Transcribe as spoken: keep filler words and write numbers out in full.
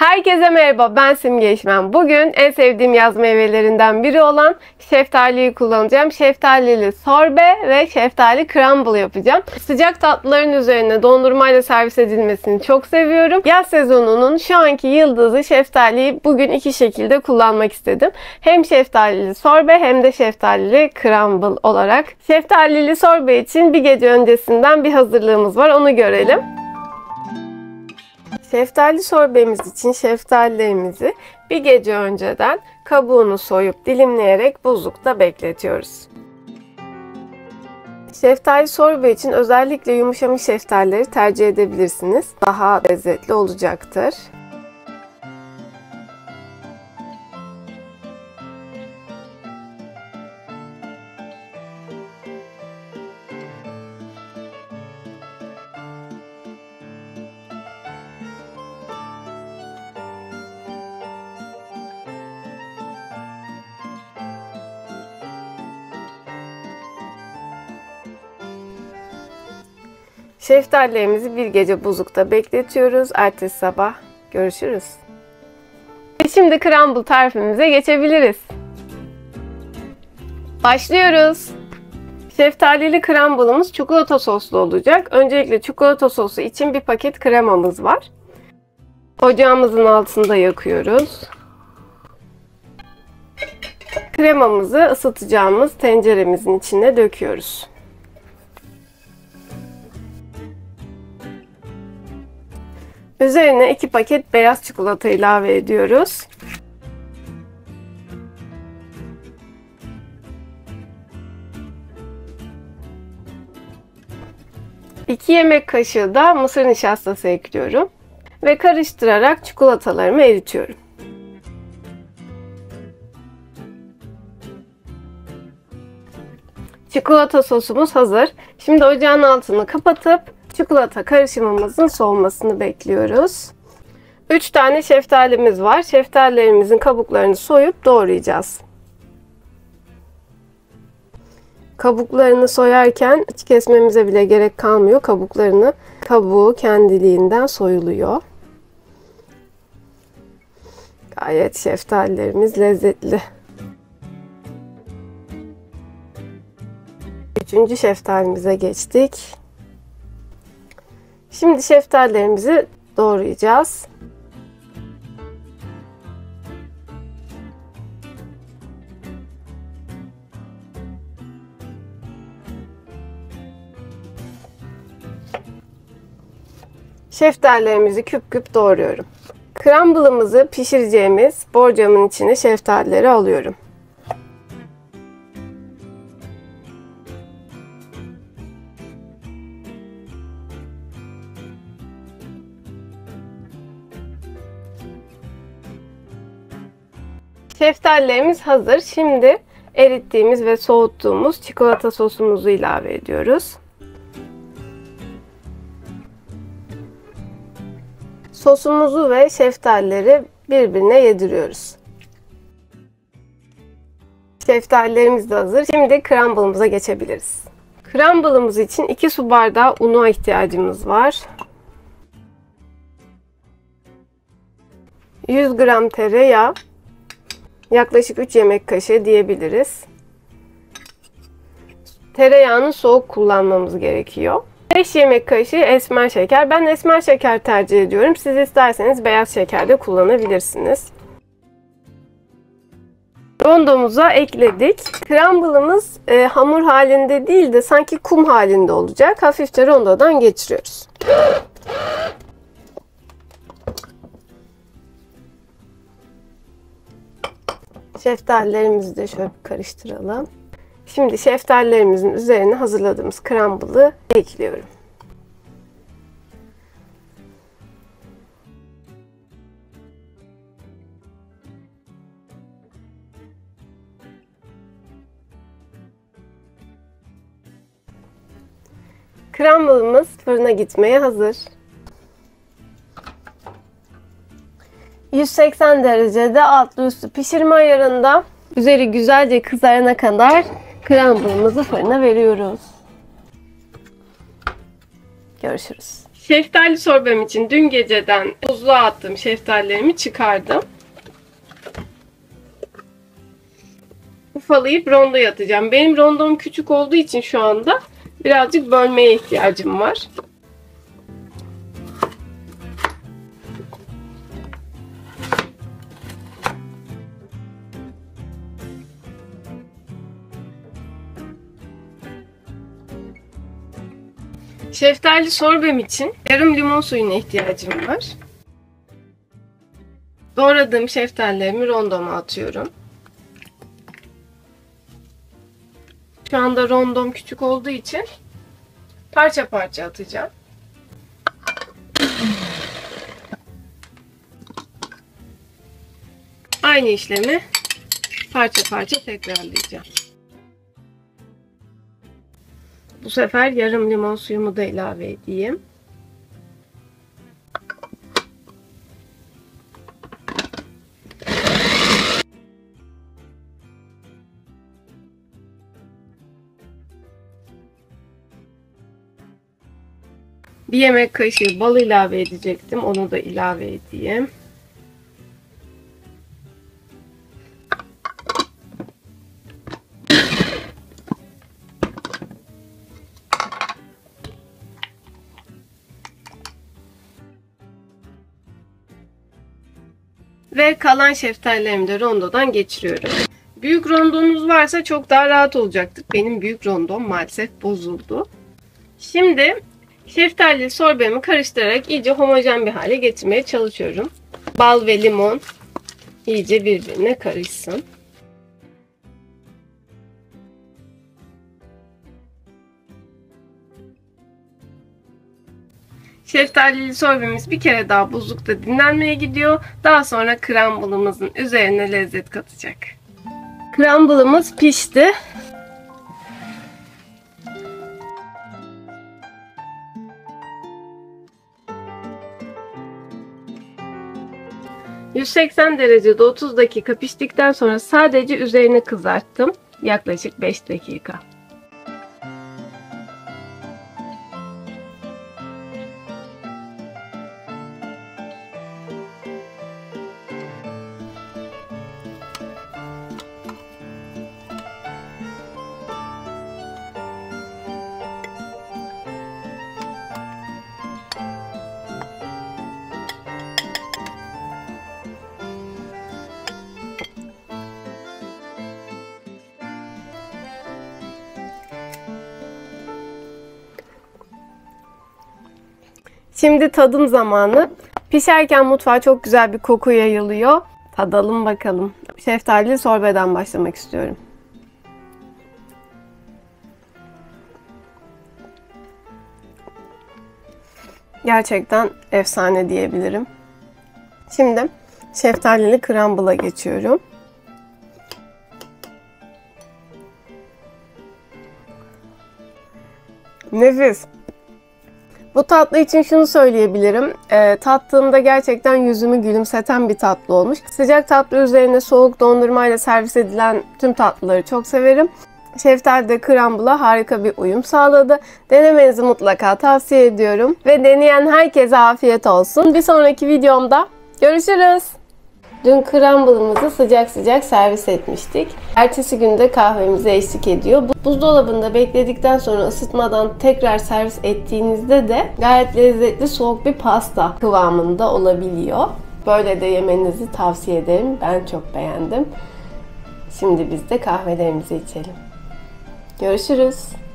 Herkese merhaba, ben Simge İşmen. Bugün en sevdiğim yaz meyvelerinden biri olan şeftaliyi kullanacağım. Şeftalili sorbe ve şeftali crumble yapacağım. Sıcak tatlıların üzerine dondurmayla servis edilmesini çok seviyorum. Yaz sezonunun şu anki yıldızı şeftaliyi bugün iki şekilde kullanmak istedim. Hem şeftalili sorbe hem de şeftalili crumble olarak. Şeftalili sorbe için bir gece öncesinden bir hazırlığımız var, onu görelim. Şeftali sorbemiz için şeftalilerimizi bir gece önceden kabuğunu soyup dilimleyerek buzlukta bekletiyoruz. Şeftali sorbe için özellikle yumuşamış şeftalileri tercih edebilirsiniz. Daha lezzetli olacaktır. Şeftalilerimizi bir gece buzlukta bekletiyoruz. Ertesi sabah görüşürüz. Şimdi crumble tarifimize geçebiliriz. Başlıyoruz. Şeftalili crumble'ımız çikolata soslu olacak. Öncelikle çikolata sosu için bir paket kremamız var. Ocağımızın altında yakıyoruz. Kremamızı ısıtacağımız tenceremizin içine döküyoruz. Üzerine iki paket beyaz çikolata ilave ediyoruz. iki yemek kaşığı da mısır nişastası ekliyorum. Ve karıştırarak çikolatalarımı eritiyorum. Çikolata sosumuz hazır. Şimdi ocağın altını kapatıp çikolata karışımımızın soğumasını bekliyoruz. üç tane şeftalimiz var. Şeftalilerimizin kabuklarını soyup doğrayacağız. Kabuklarını soyarken hiç kesmemize bile gerek kalmıyor. Kabuklarını, kabuğu kendiliğinden soyuluyor. Gayet şeftalilerimiz lezzetli. Üçüncü şeftalimize geçtik. Şimdi şeftalilerimizi doğrayacağız. Şeftalilerimizi küp küp doğruyorum. Crumble'ımızı pişireceğimiz borcamın içine şeftalileri alıyorum. Şeftalilerimiz hazır. Şimdi erittiğimiz ve soğuttuğumuz çikolata sosumuzu ilave ediyoruz. Sosumuzu ve şeftalileri birbirine yediriyoruz. Şeftalilerimiz de hazır. Şimdi crumble'ımıza geçebiliriz. Crumble'ımız için iki su bardağı una ihtiyacımız var. yüz gram tereyağı. Yaklaşık üç yemek kaşığı diyebiliriz. Tereyağını soğuk kullanmamız gerekiyor. beş yemek kaşığı esmer şeker. Ben esmer şeker tercih ediyorum. Siz isterseniz beyaz şeker de kullanabilirsiniz. Rondomuza ekledik. Crumble'ımız e, hamur halinde değil de sanki kum halinde olacak. Hafifçe rondodan geçiriyoruz. Şeftalilerimizi de şöyle karıştıralım. Şimdi şeftalilerimizin üzerine hazırladığımız crumble'ı ekliyorum. Crumble'ımız fırına gitmeye hazır. yüz seksen derecede altlı üstü pişirme ayarında üzeri güzelce kızarana kadar crumble'ımızı fırına veriyoruz. Görüşürüz. Şeftali sorbem için dün geceden buzluğa attığım şeftalilerimi çıkardım. Ufalayıp rondoya atacağım. Benim rondom küçük olduğu için şu anda birazcık bölmeye ihtiyacım var. Şeftali sorbem için yarım limon suyuna ihtiyacım var. Doğradığım şeftalilerimi rondoma atıyorum. Şu anda rondom küçük olduğu için parça parça atacağım. Aynı işlemi parça parça tekrarlayacağım. Bu sefer yarım limon suyumu da ilave edeyim. Bir yemek kaşığı bal ilave edecektim. Onu da ilave edeyim. Ve kalan şeftalilerimi de rondodan geçiriyorum. Büyük rondonuz varsa çok daha rahat olacaktır. Benim büyük rondom maalesef bozuldu. Şimdi şeftali sorbemi karıştırarak iyice homojen bir hale getirmeye çalışıyorum. Bal ve limon iyice birbirine karışsın. Şeftalili sorbemiz bir kere daha buzlukta dinlenmeye gidiyor. Daha sonra crumble'ımızın üzerine lezzet katacak. Crumble'ımız pişti. yüz seksen derecede otuz dakika piştikten sonra sadece üzerine kızarttım. Yaklaşık beş dakika. Şimdi tadım zamanı. Pişerken mutfağa çok güzel bir koku yayılıyor. Tadalım bakalım. Şeftalili sorbeden başlamak istiyorum. Gerçekten efsane diyebilirim. Şimdi şeftalili crumble'a geçiyorum. Nefis. Bu tatlı için şunu söyleyebilirim, e, tattığımda gerçekten yüzümü gülümseten bir tatlı olmuş. Sıcak tatlı üzerine soğuk dondurmayla servis edilen tüm tatlıları çok severim. Şeftali de crumble'a harika bir uyum sağladı. Denemenizi mutlaka tavsiye ediyorum ve deneyen herkese afiyet olsun. Bir sonraki videomda görüşürüz. Dün crumble'ımızı sıcak sıcak servis etmiştik. Ertesi günde kahvemize eşlik ediyor. Buzdolabında bekledikten sonra ısıtmadan tekrar servis ettiğinizde de gayet lezzetli soğuk bir pasta kıvamında olabiliyor. Böyle de yemenizi tavsiye ederim. Ben çok beğendim. Şimdi biz de kahvelerimizi içelim. Görüşürüz.